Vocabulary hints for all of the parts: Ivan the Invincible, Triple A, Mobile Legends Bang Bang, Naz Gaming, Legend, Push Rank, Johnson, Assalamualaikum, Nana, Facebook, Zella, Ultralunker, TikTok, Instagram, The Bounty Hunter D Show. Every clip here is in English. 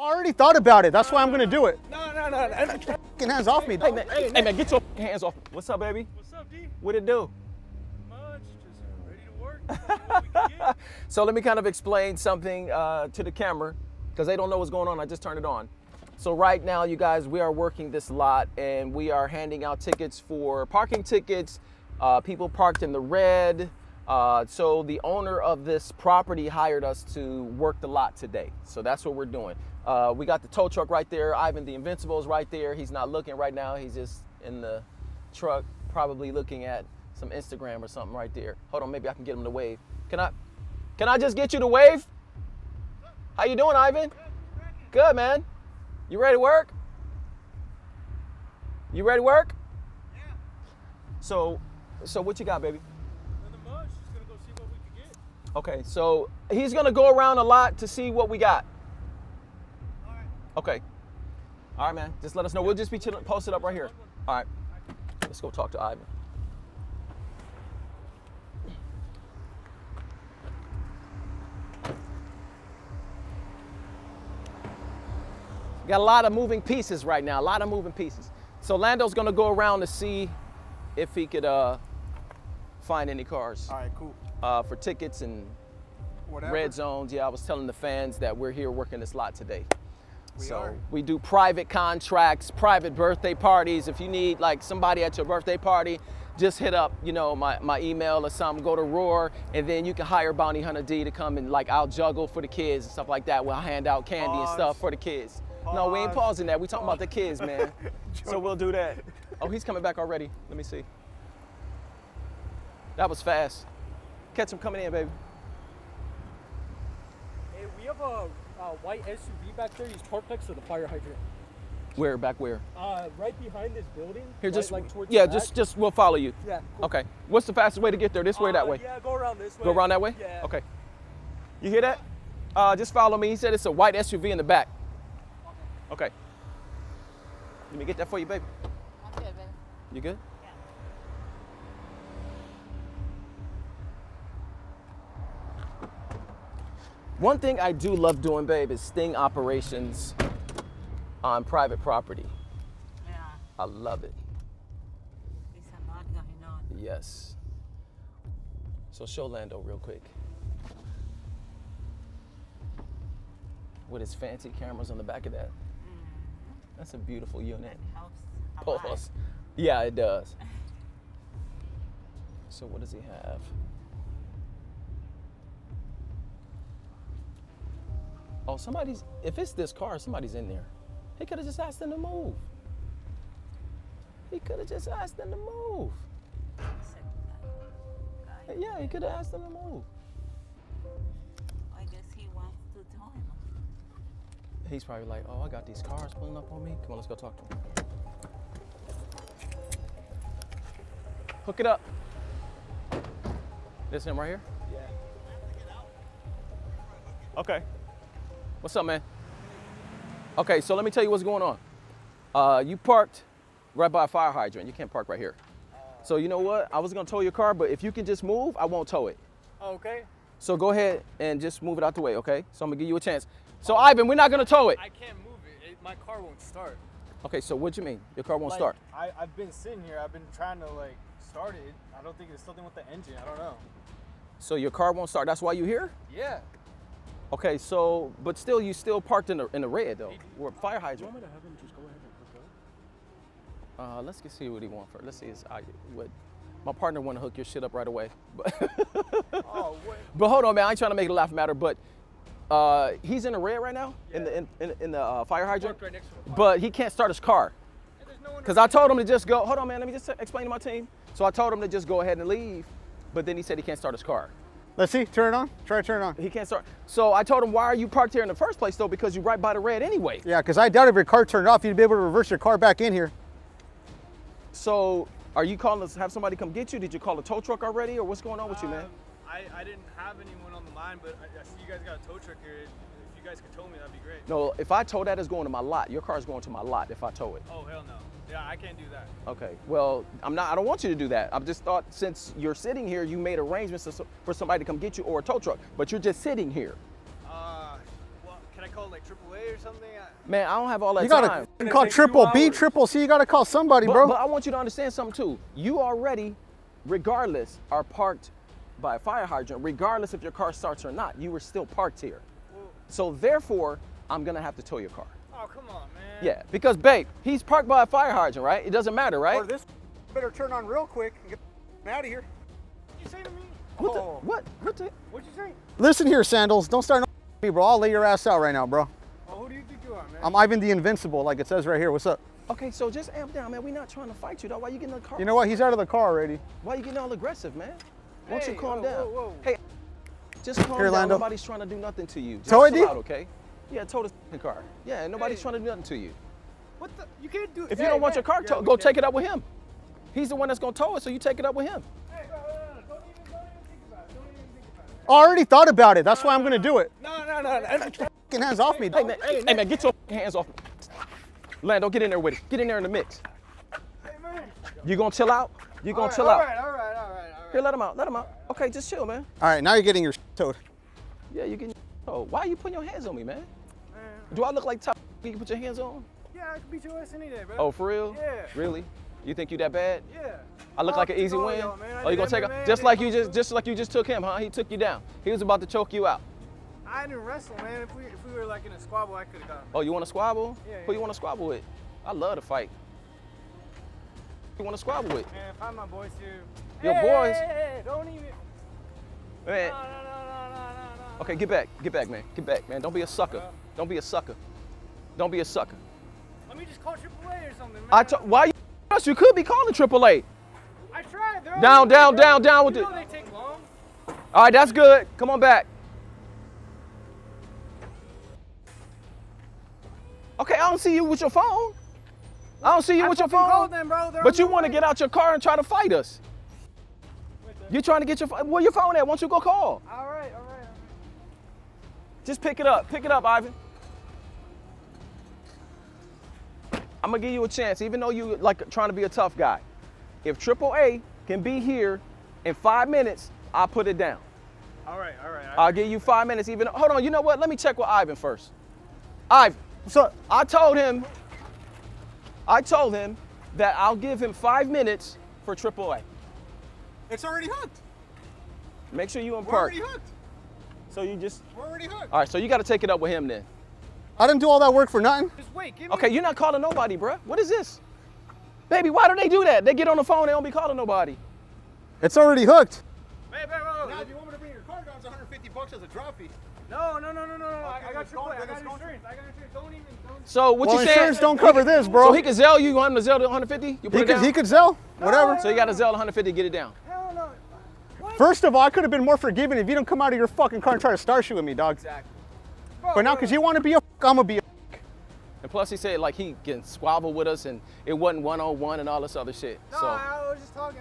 I already thought about it. That's why I'm gonna do it. No. Get your fucking hands off me. Hey, man, get your fucking hands off. What's up, baby? What's up, D? What it do? Much. Just ready to work. What we can get. So let me kind of explain something to the camera, because they don't know what's going on. I just turned it on. So right now, you guys, we are working this lot, and we are handing out tickets for parking tickets. People parked in the red. So the owner of this property hired us to work the lot today. So that's what we're doing. We got the tow truck right there. Ivan the Invincible is right there. He's not looking right now. He's just in the truck, probably looking at some Instagram or something right there. Hold on, maybe I can get him to wave. Can I just get you to wave? How you doing, Ivan? Good, man. You ready to work? You ready to work? Yeah. So what you got, baby? Okay, so he's gonna go around a lot to see what we got. All right. Okay. All right, man. Just let us know. We'll just be chilling, posted up right here. All right. Let's go talk to Ivan. Got a lot of moving pieces right now. A lot of moving pieces. So Lando's gonna go around to see if he could find any cars. All right, cool. For tickets and whatever. Red zones. Yeah, I was telling the fans that we're here working this lot today. We do private contracts, private birthday parties. If you need like somebody at your birthday party, just hit up, you know, my email or something, go to Roar, and then you can hire Bounty Hunter D to come and like, I'll juggle for the kids and stuff like that. We'll hand out candy and stuff for the kids. No, we ain't pausing that. We talking about the kids, man. So we'll do that. Oh, he's coming back already. Let me see. That was fast. Catch him coming in, baby. Hey, we have a white SUV back there. He's parked next to the fire hydrant. Where? Back where? Right behind this building. Here, just right, like, yeah, just we'll follow you. Yeah. Cool. Okay. What's the fastest way to get there? This way, or that way? Yeah, go around this way. Go around that way? Yeah. Okay. You hear that? Just follow me. He said it's a white SUV in the back. Okay. Okay. Let me get that for you, baby. I'm good, baby. You good? One thing I do love doing, babe, is sting operations on private property. Yeah. I love it. It's a lot going on. Yes. So show Lando real quick. With his fancy cameras on the back of that. Mm-hmm. That's a beautiful unit. It helps. Pause. Yeah, it does. So what does he have? Oh, somebody's, if it's this car, somebody's in there. He could have just asked them to move. He could have just asked them to move. Yeah, he could have asked them to move. I guess he wants to tell him. He's probably like, oh, I got these cars pulling up on me. Come on, let's go talk to him. Hook it up. This him right here? Yeah. Okay. What's up, man? Okay, so let me tell you what's going on. You parked right by a fire hydrant. You can't park right here. So you know what? I was gonna tow your car, but if you can just move, I won't tow it. Okay. So go ahead and just move it out the way, okay? So I'm gonna give you a chance. So Ivan, we're not gonna tow it. I can't move it. My car won't start. Okay, so what do you mean? Your car won't start? I've been sitting here. I've been trying to like start it. I don't think it's something with the engine. I don't know. So your car won't start. That's why you're here? Yeah. Okay, so, but still, you still parked in the red, though. We're fire hydrant. Do you want me to have him just go ahead and hook up? Let's see what he wants first. Let's see his, my partner want to hook your shit up right away. But, oh, wait. But hold on, man, I ain't trying to make it a laughing matter, but he's in the red right now, yeah. in the fire hydrant, right next to the fire. But he can't start his car. Because I told him to just go, hold on, man, let me just explain to my team. So I told him to just go ahead and leave, but then he said he can't start his car. Let's see, turn it on, try to turn it on. He can't start. So I told him, why are you parked here in the first place though? Because you're right by the red anyway. Yeah, because I doubt if your car turned off, you'd be able to reverse your car back in here. So are you calling us, have somebody come get you? Did you call a tow truck already or what's going on with you, man? I didn't have anyone on the line, but I see you guys got a tow truck here. If you guys could tow me, that'd be great. No, if I tow that, it's going to my lot. Your car's going to my lot if I tow it. Oh, hell no. Yeah, I can't do that. Okay, well, I don't want you to do that. I just thought since you're sitting here, you made arrangements for somebody to come get you or a tow truck, but you're just sitting here. Well, can I call like like Triple A or something? Man, I don't have all that time. You gotta call Triple B, Triple C. You gotta call somebody, bro. But I want you to understand something too. You already, regardless, are parked by a fire hydrant. Regardless if your car starts or not, you were still parked here. Well, so therefore, I'm gonna have to tow your car. Oh, come on, man. Yeah, because babe, he's parked by a fire hydrant, right? It doesn't matter, right? Or this better turn on real quick and get out of here. What'd you say to me? What? Oh. What'd you say? Listen here, Sandals. Don't start me, bro. I'll lay your ass out right now, bro. Well, who do you think you are, man? I'm Ivan the Invincible, like it says right here. What's up? Okay, so just amp down, man. We're not trying to fight you, though. Why you getting in the car? You know what? He's out of the car already. Why you getting all aggressive, man? Why don't you calm down? Whoa, whoa. Hey, just calm down. Lando. Nobody's trying to do nothing to you. Just chill out, okay? Yeah, tow the car. Yeah, nobody's trying to do nothing to you. What the? You can't do it. If you don't want your car towed, go take it up with him. He's the one that's going to tow it, so you take it up with him. I already thought about it. That's why I'm gonna do it. No, hands off me, dog. Hey man, get your hands off me. Lando, get in there with it. Get in there in the mix. Hey, man. You gonna chill out? You gonna chill out? All right. Here, let him out. Let him out. Okay, just chill, man. All right, now you're getting your towed. Yeah, you're getting your towed. Why are you putting your hands on me, man? Do I look like top? You can put your hands on? Yeah, I could beat your ass any day, bro. Oh, for real? Yeah. Really? You think you that bad? Yeah. I look like an easy win? Oh, you gonna take him? Just like you just took him, huh? He took you down. He was about to choke you out. I didn't wrestle, man. If we were like in a squabble, I could have gotten him. Oh, you want to squabble? Yeah. Who you want to squabble with? I love to fight. Who you want to squabble with? Man, find my boys here. Your boys? Hey, don't even. Man. No. Okay, get back, man. Don't be a sucker. Don't be a sucker. Let me just call Triple A or something, man. Why? You could be calling Triple A. I tried. Down with it. They take long. All right, that's good. Come on back. Okay, I don't see you with your phone. But you want to get out your car and try to fight us. You're trying to get your phone. Where your phone at? Why don't you go call? All right. Just pick it up. Pick it up, Ivan. I'm gonna give you a chance, even though you like trying to be a tough guy. If Triple A can be here in 5 minutes, I'll put it down. All right. I'll give you 5 minutes. Even hold on. You know what? Let me check with Ivan first. Ivan, so I told him that I'll give him 5 minutes for Triple A. It's already hooked. Make sure you unpark. We're already hooked. So you just. We're already hooked. All right. So you got to take it up with him then. I didn't do all that work for nothing. Just wait, okay, you're not calling nobody, bruh. What is this? Baby, why do they do that? They get on the phone, they don't be calling nobody. It's already hooked. Hey, now, if you want me to bring your car down, it's 150 bucks as a drop fee. No. Okay, I got your play. I got insurance. Don't even. So what you saying? Insurance don't cover this, bro. So he could Zell you. You want him to Zell the 150? You put it down? He could Zell, whatever. So you got to Zell the 150 to get it down. Hell no. What? First of all, I could have been more forgiving if you don't come out of your fucking car and try to start shooting me, dog. Exactly. But now, because you want to be a I'm going to be a And plus, he said, like, he can squabble with us, and it wasn't one-on-one and all this other shit. No, so. I was just talking.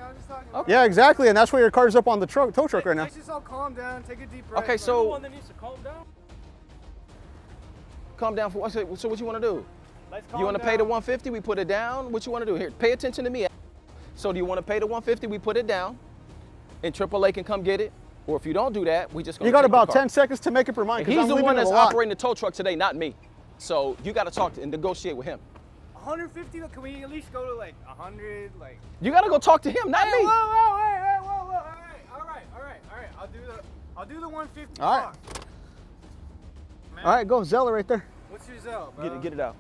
Okay. Yeah, exactly, and that's why your car's up on the tow truck right now. Let's just all calm down, take a deep breath. Okay, so... You're the one that needs to calm down? Calm down for what? So what you want to do? Let's calm down. You want to pay the 150, we put it down? What you want to do? Here, pay attention to me. So do you want to pay the 150, we put it down, and Triple A can come get it? Or if you don't do that, we just gonna. You got about 10 seconds to make up your mind. He's the one that's operating the tow truck today, not me. So you got to talk to and negotiate with him. 150? Can we at least go to like 100? Like. You got to go talk to him, not me. Whoa! All right. I'll do the 150. All right. All right, go Zella right there. What's your Zella, bro? Get it out.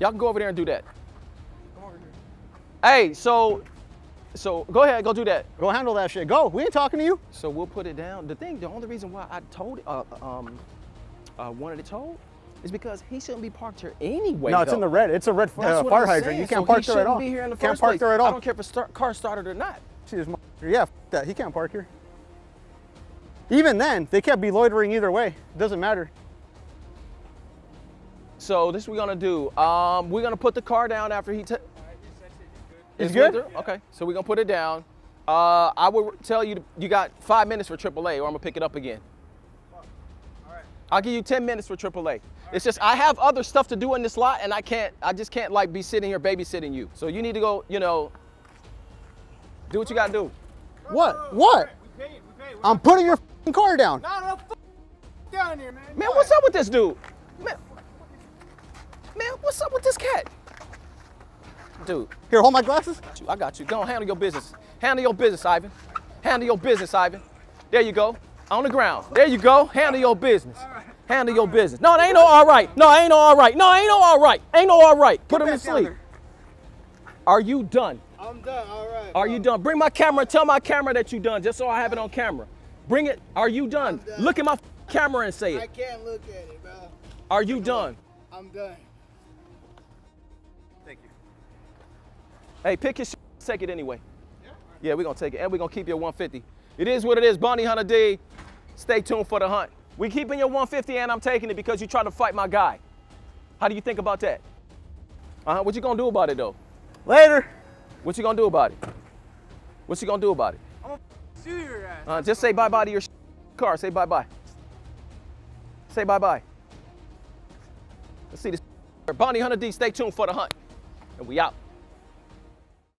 Y'all can go over there and do that. Come over here. Hey, So go ahead, go do that. Go handle that shit. Go. We ain't talking to you. So we'll put it down. The only reason why I wanted it told is because he shouldn't be parked here anyway. No, it's in the red. It's a red fire hydrant. You can't park there at all. He shouldn't be here in the first place. Can't park there at all. I don't care if a car started or not. Yeah, that. He can't park here. Even then, they can't be loitering either way. It doesn't matter. So this we're gonna do. We're gonna put the car down after he. It's good? Yeah. Okay, so we're going to put it down. I will tell you, you got 5 minutes for AAA, or I'm going to pick it up again. All right. I'll give you 10 minutes for AAA. Right. It's just I have other stuff to do in this lot, and I just can't, like, be sitting here babysitting you. So you need to go, you know, do what you got to do. What? What? Right. We paid. I'm putting your car down. No, down here, man. Man, what's up with this dude? Man, what's up with this cat? Dude. Here, hold my glasses. I got you. Go on, handle your business. Handle your business, Ivan. Handle your business, Ivan. There you go. On the ground. There you go. Handle your business. Handle your business. No, it ain't no all right. No, ain't no all right. No, ain't no all right. Ain't no all right. Put him to sleep. Are you done? I'm done, all right. Are you done? Bring my camera, tell my camera that you done, just so I have it on camera. Bring it, are you done? Done. Look at my camera and say it. I can't look at it, bro. Are you done? I'm done. Thank you. Hey, pick your shit, take it anyway. Yeah, right. Yeah, we're gonna take it, and we're gonna keep your 150. It is what it is, Bounty Hunter D. Stay tuned for the hunt. We keeping your 150 and I'm taking it because you tried to fight my guy. How do you think about that? What you gonna do about it though? Later. What you gonna do about it? What you gonna do about it? I'm gonna shoot your ass. Just say bye-bye to your car. Say bye-bye. Say bye-bye. Let's see this. Bounty Hunter D, stay tuned for the hunt. And we out.